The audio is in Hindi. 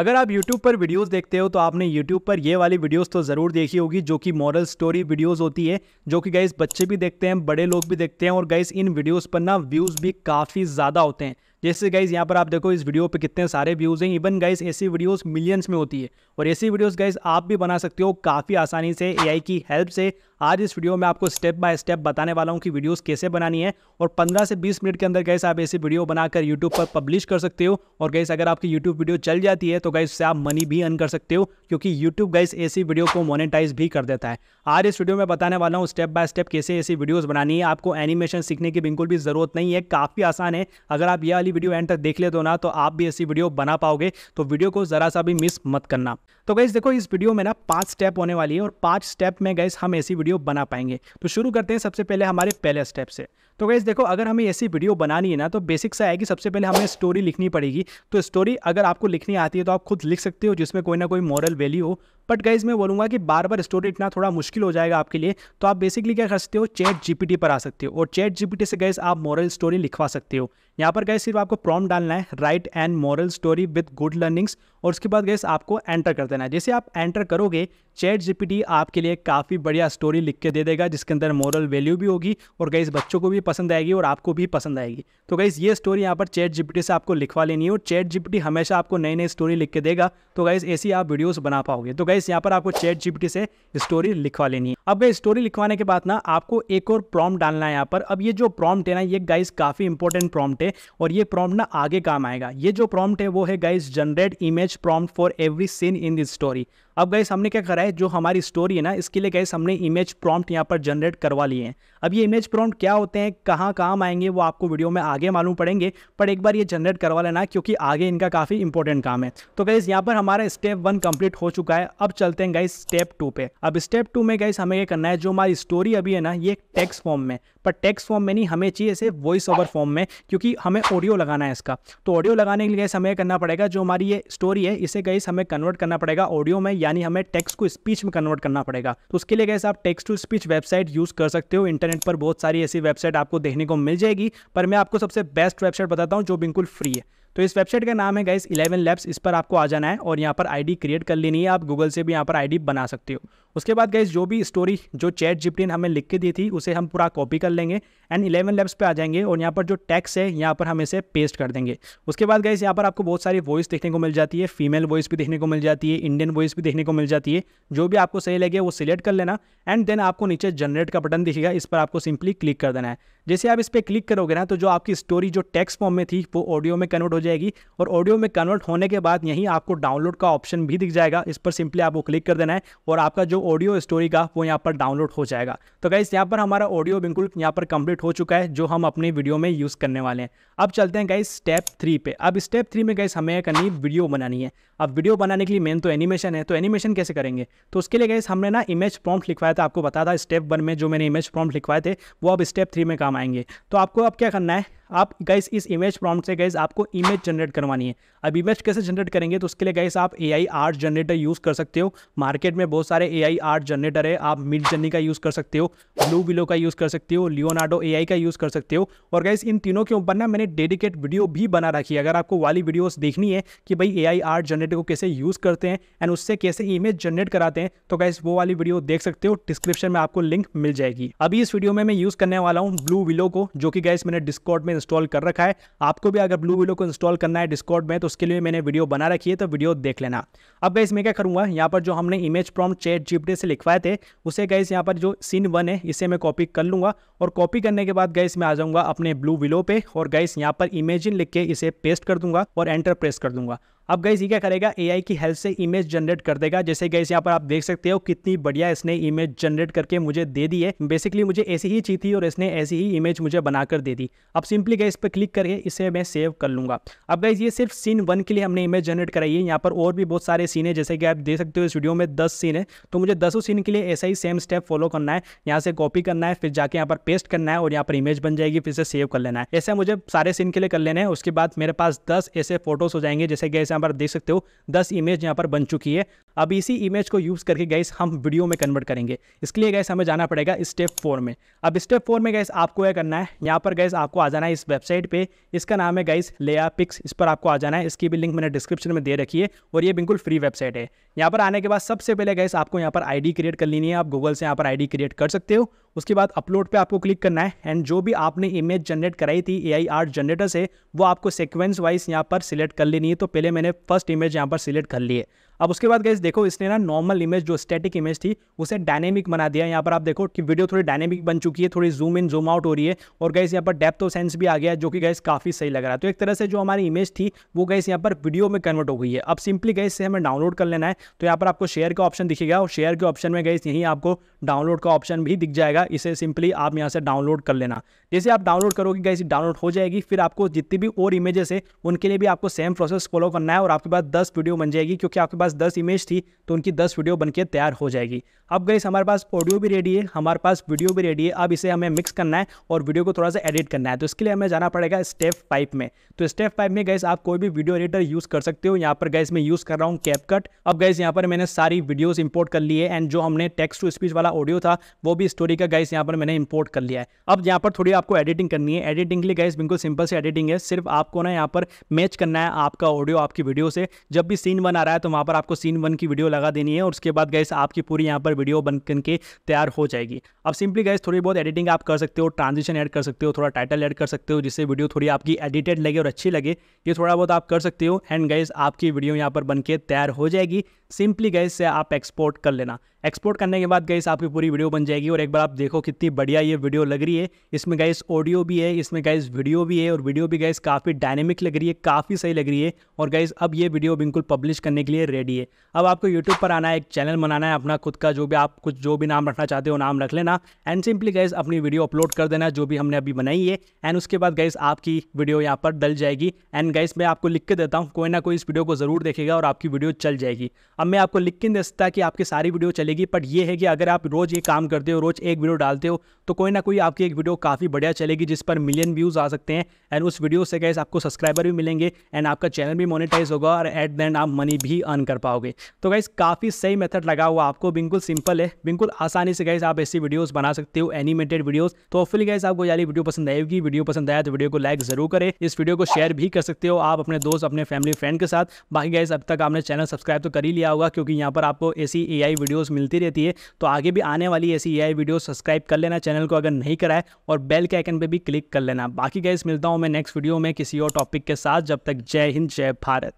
अगर आप YouTube पर वीडियोस देखते हो तो आपने YouTube पर ये वाली वीडियोस तो ज़रूर देखी होगी, जो कि मॉरल स्टोरी वीडियोस होती है, जो कि गाइस बच्चे भी देखते हैं, बड़े लोग भी देखते हैं। और गाइस इन वीडियोस पर ना व्यूज़ भी काफ़ी ज़्यादा होते हैं। जैसे गाइस यहाँ पर आप देखो, इस वीडियो पे कितने सारे व्यूज़ हैं। इवन गाइस ऐसी वीडियोस मिलियंस में होती है और ऐसी वीडियोस गाइस आप भी बना सकते हो काफ़ी आसानी से एआई की हेल्प से। आज इस वीडियो में आपको स्टेप बाय स्टेप बताने वाला हूँ कि वीडियोस कैसे बनानी है और 15 से 20 मिनट के अंदर गाइस आप ऐसी वीडियो बनाकर यूट्यूब पर पब्लिश कर सकते हो। और गाइस अगर आपकी यूट्यूब वीडियो चल जाती है तो गाइस उससे आप मनी भी अर्न कर सकते हो, क्योंकि यूट्यूब गाइस ऐसी वीडियो को मोनेटाइज भी कर देता है। आज इस वीडियो में बताने वाला हूँ स्टेप बाय स्टेप कैसे ऐसी वीडियोज़ बनानी है। आपको एनिमेशन सीखने की बिल्कुल भी ज़रूरत नहीं है, काफ़ी आसान है। अगर आप ये वीडियो एंड तक देख ले दो ना तो आप भी ऐसी वीडियो बना पाओगे, तो वीडियो को जरा सा भी मिस मत करना। तो गाइस देखो, इस वीडियो में ना 5 स्टेप होने वाली है और 5 स्टेप में गाइस हम ऐसी वीडियो बना पाएंगे। तो शुरू करते हैं सबसे पहले हमारे पहले स्टेप से। तो गाइस देखो, अगर हमें ऐसी वीडियो बनानी है ना तो बेसिक सा है कि सबसे पहले हमें स्टोरी लिखनी पड़ेगी। तो स्टोरी अगर आपको लिखनी आती है तो आप खुद लिख सकते हो, जिसमें कोई ना कोई मॉरल वैल्यू हो। बट गाइस मैं बोलूँगा कि बार बार स्टोरी लिखना थोड़ा मुश्किल हो जाएगा आपके लिए, तो आप बेसिकली क्या कर सकते हो, ChatGPT पर आ सकते हो और ChatGPT से गाइस आप मॉरल स्टोरी लिखवा सकते हो। यहाँ पर गाइस सिर्फ आपको प्रॉम्प्ट डालना है, right and moral story with good learnings, और उसके बाद गाइस आपको एंटर कर देना है। जैसे आप एंटर करोगे, ChatGPT आपके लिए काफ़ी बढ़िया स्टोरी लिख के दे देगा, जिसके अंदर मॉरल वैल्यू भी होगी और गाइस बच्चों को भी पसंद आएगी और आपको भी पसंद आएगी। तो गाइस ये स्टोरी यहाँ पर ChatGPT से आपको लिखवा लेनी है और ChatGPT हमेशा आपको नई नई स्टोरी लिख के देगा। तो गाइस ऐसी आप वीडियोस बना पाओगे। तो गाइस यहाँ पर आपको ChatGPT से स्टोरी लिखवा लेनी है। अब गाइस स्टोरी लिखवाने के बाद ना आपको एक और प्रॉम्प्ट डालना है यहाँ पर। अब ये जो प्रॉम्प्ट है ना, ये गाइस काफ़ी इंपॉर्टेंट प्रॉम्प्ट है और ये प्रॉम्प्ट ना आगे काम आएगा। ये जो प्रॉम्प्ट है वो है guys generate image prompt for every scene in this story. अब गाइस हमने क्या करा है, जो हमारी स्टोरी है ना, इसके लिए गाइस हमने इमेज प्रॉम्प्ट यहाँ पर जनरेट करवा लिए हैं। अब ये इमेज प्रॉम्प्ट क्या होते हैं, कहाँ काम आएंगे, वो आपको वीडियो में आगे मालूम पड़ेंगे, पर एक बार ये जनरेट करवा लेना, क्योंकि आगे इनका काफ़ी इंपॉर्टेंट काम है। तो गाइस यहाँ पर हमारा स्टेप 1 कंप्लीट हो चुका है। अब चलते हैं गाइस स्टेप 2 पे। अब स्टेप 2 में गाइस हमें ये करना है, जो हमारी स्टोरी अभी है ना, ये टेक्स्ट फॉर्म में, पर टेक्स्ट फॉर्म में नहीं, हमें चाहिए इसे वॉइस ओवर फॉर्म में, क्योंकि हमें ऑडियो लगाना है इसका। तो ऑडियो लगाने के लिए गाइस हमें करना पड़ेगा, जो हमारी ये स्टोरी है इसे गाइस हमें कन्वर्ट करना पड़ेगा ऑडियो में, यानी हमें टेक्स्ट को स्पीच में कन्वर्ट करना पड़ेगा। तो उसके लिए गाइस आप text to speech website use कर सकते हो। इंटरनेट पर बहुत सारी ऐसी वेबसाइट आपको देखने को मिल जाएगी, पर मैं आपको सबसे बेस्ट वेबसाइट बताता हूँ जो बिल्कुल फ्री है। तो इस वेबसाइट का नाम है गाइस 11 लैब्स। इस पर आपको आ जाना है और यहाँ पर आईडी क्रिएट कर लेनी है। आप गूगल से भी यहाँ पर आईडी बना सकते हो। उसके बाद गाइस जो भी स्टोरी जो ChatGPT ने हमें लिख के दी थी उसे हम पूरा कॉपी कर लेंगे एंड 11 लैब्स पे आ जाएंगे और यहाँ पर जो टेक्स्ट है यहाँ पर हम इसे पेस्ट कर देंगे। उसके बाद गाइस यहाँ पर आपको बहुत सारी वॉइस देखने को मिल जाती है, फीमेल वॉइस भी देखने को मिल जाती है, इंडियन वॉइस भी देखने को मिल जाती है। जो भी आपको सही लगे वो सिलेक्ट कर लेना एंड देन आपको नीचे जनरेट का बटन दिखेगा, इस पर आपको सिंपली क्लिक कर देना है। जैसे आप इस पर क्लिक करोगे ना तो जो आपकी स्टोरी जो टेक्स्ट फॉर्म में थी वो ऑडियो में कन्वर्ट जाएगी और ऑडियो में कन्वर्ट होने के बाद यहीं आपको डाउनलोड का ऑप्शन भी दिख जाएगा। इस पर सिंपली आपको क्लिक कर देना है और आपका जो ऑडियो स्टोरी का वो यहाँ पर डाउनलोड हो जाएगा। तो गाइस यहाँ पर हमारा ऑडियो बिल्कुल यहाँ पर कंप्लीट हो चुका है, जो हम अपने वीडियो में यूज करने वाले हैं। अब चलते हैं गाइस स्टेप 3 पे। अब स्टेप 3 में गाइस हमें करनी वीडियो बनानी है। अब वीडियो बनाने के लिए मेन तो एनिमेशन है, तो एनिमेशन कैसे करेंगे, तो उसके लिए गाइस हमने ना इमेज प्रॉम्प्ट लिखवाया था, आपको बता था स्टेप 1 में जो मैंने इमेज प्रॉम्प्ट लिखवाए थे वो अब स्टेप 3 में काम आएंगे। तो आपको अब क्या करना है, आप गाइस इस इमेज प्रॉम्प्ट से गाइस आपको इमेज जनरेट करवानी है। अब इमेज कैसे जनरेट करेंगे, तो उसके लिए गाइस आप एआई आर्ट जनरेटर यूज़ कर सकते हो। मार्केट में बहुत सारे एआई आर्ट जनरेटर है, आप मिड जर्नी का यूज़ कर सकते हो, ब्लूविलो का यूज़ कर सकते हो, लियोनार्डो एआई का यूज़ कर सकते हो। और गाइस इन तीनों के ऊपर ना मैंने डेडिकेट वीडियो भी बना रखी है। अगर आपको वाली वीडियोज़ देखनी है कि भाई एआई आर्ट जनरेटर को कैसे यूज़ करते हैं एंड उससे कैसे इमेज जनरेट कराते हैं, तो गाइस वो वाली वीडियो देख सकते हो, डिस्क्रिप्शन में आपको लिंक मिल जाएगी। अभी इस वीडियो में मैं यूज़ करने वाला हूँ ब्लूविलो को, जो कि गाइस मैंने डिस्कॉर्ड में इंस्टॉल कर रखा है। आपको भी अगर ब्लूविलो को इंस्टॉल करना है डिस्कॉर्ड में तो उसके लिए मैंने वीडियो बना रखी है, तो वीडियो देख लेना। अब गाइस मैं क्या करूंगा, यहाँ पर जो हमने इमेज प्रॉम्प्ट ChatGPT से लिखवाए थे उसे गाइस यहाँ पर जो सीन 1 है इसे मैं कॉपी कर लूँगा और कॉपी करने के बाद गाइस मैं आ जाऊँगा अपने ब्लूविलो पे और गाइस यहाँ पर इमेजिन लिख के इसे पेस्ट कर दूंगा और एंटर प्रेस कर दूंगा। अब गाइस ये क्या करेगा, एआई की हेल्प से इमेज जनरेट कर देगा। जैसे गाइस यहाँ पर आप देख सकते हो कितनी बढ़िया इसने इमेज जनरेट करके मुझे दे दी है। बेसिकली मुझे ऐसी ही चीज थी और इसने ऐसी ही इमेज मुझे बनाकर दे दी। अब सिंपली गाइस पर क्लिक करके इसे मैं सेव कर लूँगा। अब गाइस ये सिर्फ सीन 1 के लिए हमने इमेज जनरेट कराई है, यहाँ पर और भी बहुत सारे सीन है। जैसे कि आप देख सकते हो इस वीडियो में 10 सीन है, तो मुझे 10 सीन के लिए ऐसा ही सेम स्टेप फॉलो करना है। यहाँ से कॉपी करना है, फिर जाके यहाँ पर पेस्ट करना है और यहाँ पर इमेज बन जाएगी, फिर से सेव कर लेना है। ऐसे मुझे सारे सीन के लिए कर लेना है। उसके बाद मेरे पास 10 ऐसे फोटोज़ हो जाएंगे। जैसे गाइस यहाँ पर देख सकते हो 10 इमेज यहाँ पर बन चुकी है। अब इसी इमेज को यूज़ करके गाइस हम वीडियो में कन्वर्ट करेंगे। इसके लिए गाइस हमें जाना पड़ेगा स्टेप 4 में। अब स्टेप 4 में गाइस आपको यह करना है, यहाँ पर गाइस आपको आ जाना है इस वेबसाइट पे, इसका नाम है गाइस लेया पिक्स, इस पर आपको आ जाना है। इसकी भी लिंक मैंने डिस्क्रिप्शन में दे रखी है और ये बिल्कुल फ्री वेबसाइट है। यहाँ पर आने के बाद सबसे पहले गाइस आपको यहाँ पर आईडी क्रिएट कर लेनी है, आप गूगल से यहाँ पर आईडी क्रिएट कर सकते हो। उसके बाद अपलोड पे आपको क्लिक करना है एंड जो भी आपने इमेज जनरेट कराई थी एआई आर्ट जनरेटर से वो आपको सीक्वेंस वाइज यहाँ पर सिलेक्ट कर लेनी है। तो पहले मैंने फर्स्ट इमेज यहाँ पर सिलेक्ट कर ली है। अब उसके बाद गाइस देखो इसने ना नॉर्मल इमेज जो स्टैटिक इमेज थी उसे डायनेमिक बना दिया। यहाँ पर आप देखो कि वीडियो थोड़ी डायनेमिक बन चुकी है, थोड़ी जूम इन जूम आउट हो रही है और गाइस यहाँ पर डेप्थ ऑफ सेंस भी आ गया जो कि गाइस काफ़ी सही लग रहा है। तो एक तरह से जो हमारी इमेज थी वो गाइस यहाँ पर वीडियो में कन्वर्ट हो गई है। अब सिंपली गाइस से हमें डाउनलोड कर लेना है। तो यहाँ पर आपको शेयर का ऑप्शन दिखेगा और शेयर के ऑप्शन में गाइस यहीं आपको डाउनलोड का ऑप्शन भी दिख जाएगा। इसे सिंपली आप यहाँ से डाउनलोड कर लेना। जैसे आप डाउनलोड करोगे गाइस डाउनलोड हो जाएगी। फिर आपको जितनी भी और इमेजेस है उनके लिए भी आपको सेम प्रोसेस फॉलो करना है और आपके पास 10 वीडियो बन जाएगी, क्योंकि आपके पास 10 इमेज थी तो उनकी 10 वीडियो बनके तैयार हो जाएगी। अब गाइस हमारे पास ऑडियो भी रेडी है, हमारे पास वीडियो भी रेडी है। अब इसे हमें मिक्स करना है और वीडियो को थोड़ा सा एडिट करना है। तो इसके लिए हमें जाना पड़ेगा स्टेप 5 में। तो स्टेप 5 में गाइस आप कोई भी वीडियो एडिटर यूज कर सकते हो। यहाँ पर गाइस मैं यूज कर रहा हूँ कैपकट। अब गाइस यहाँ पर मैंने सारी वीडियोज इंपोर्ट कर ली है एंड जो हमने टेक्स्ट टू स्पीच वाला ऑडियो था वो भी स्टोरी का गाइस यहाँ पर मैंने इंपोर्ट कर लिया है। अब यहाँ पर थोड़ी आपको एडिटिंग करनी है। एडिटिंग के लिए गाइस बिल्कुल सिंपल से एडिटिंग है, सिर्फ आपको ना यहाँ पर मैच करना है आपका ऑडियो आपकी वीडियो से। जब भी सीन 1 आ रहा है तो वहाँ पर आपको सीन 1 की वीडियो लगा देनी है और उसके बाद गाइस आपकी पूरी यहाँ पर वीडियो बनकर के तैयार हो जाएगी। अब सिंपली गाइस थोड़ी बहुत एडिटिंग आप कर सकते हो, ट्रांजिशन ऐड कर सकते हो, थोड़ा टाइटल ऐड कर सकते हो जिससे वीडियो थोड़ी आपकी एडिटेड लगे और अच्छी लगे। ये थोड़ा बहुत आप कर सकते हो एंड गाइस आपकी वीडियो यहाँ पर बनके तैयार हो जाएगी। सिंपली गाइस से आप एक्सपोर्ट कर लेना। एक्सपोर्ट करने के बाद गाइस आपकी पूरी वीडियो बन जाएगी और एक बार आप देखो कितनी बढ़िया ये वीडियो लग रही है। इसमें गाइस ऑडियो भी है, इसमें गाइस वीडियो भी है और वीडियो भी गाइस काफ़ी डायनेमिक लग रही है, काफ़ी सही लग रही है। और गाइस अब ये वीडियो बिल्कुल पब्लिश करने के लिए रेडी है। अब आपको यूट्यूब पर आना है, एक चैनल बनाना है अपना खुद का, जो भी आप कुछ जो भी नाम रखना चाहते हो नाम रख लेना एंड सिंपली गाइस अपनी वीडियो अपलोड कर देना जो भी हमने अभी बनाई है एंड उसके बाद गाइस आपकी वीडियो यहाँ पर डल जाएगी। एंड गाइस मैं आपको लिख के देता हूँ कोई ना कोई इस वीडियो को ज़रूर देखेगा और आपकी वीडियो चल जाएगी। अब मैं आपको लिख के दे सकता कि आपकी सारी वीडियो चलेगी, बट ये है कि अगर आप रोज़ ये काम करते हो, रोज़ एक वीडियो डालते हो तो कोई ना कोई आपकी एक वीडियो काफ़ी बढ़िया चलेगी जिस पर मिलियन व्यूज़ आ सकते हैं एंड उस वीडियो से गाइस आपको सब्सक्राइबर भी मिलेंगे एंड आपका चैनल भी मोनेटाइज होगा और एट द एंड आप मनी भी अर्न कर पाओगे। तो गाइस काफ़ी सही मेथड लगा हुआ आपको, बिल्कुल सिंपल है, बिल्कुल आसानी से गाइस आप ऐसी वीडियोज़ बना सकते हो, एनिमेटेड वीडियोज़। तो होपफुली गाइस आपको यार वीडियो पसंद आएगी। वीडियो पसंद आया तो वीडियो को लाइक ज़रूर करें। इस वीडियो को शेयर भी कर सकते हो आप अपने दोस्त अपने फैमिली फ्रेंड के साथ। बाकी गाइस अब तक आपने चैनल सब्सक्राइब तो कर ही लिया होगा, क्योंकि यहाँ पर आपको ऐसी AI वीडियोस मिलती रहती है। तो आगे भी आने वाली ऐसी AI वीडियोस सब्सक्राइब कर लेना चैनल को अगर नहीं करा है, और बेल के आइकन पे भी क्लिक कर लेना। बाकी गाइस मिलता हूँ मैं नेक्स्ट वीडियो में किसी और टॉपिक के साथ। जब तक जय हिंद जय भारत।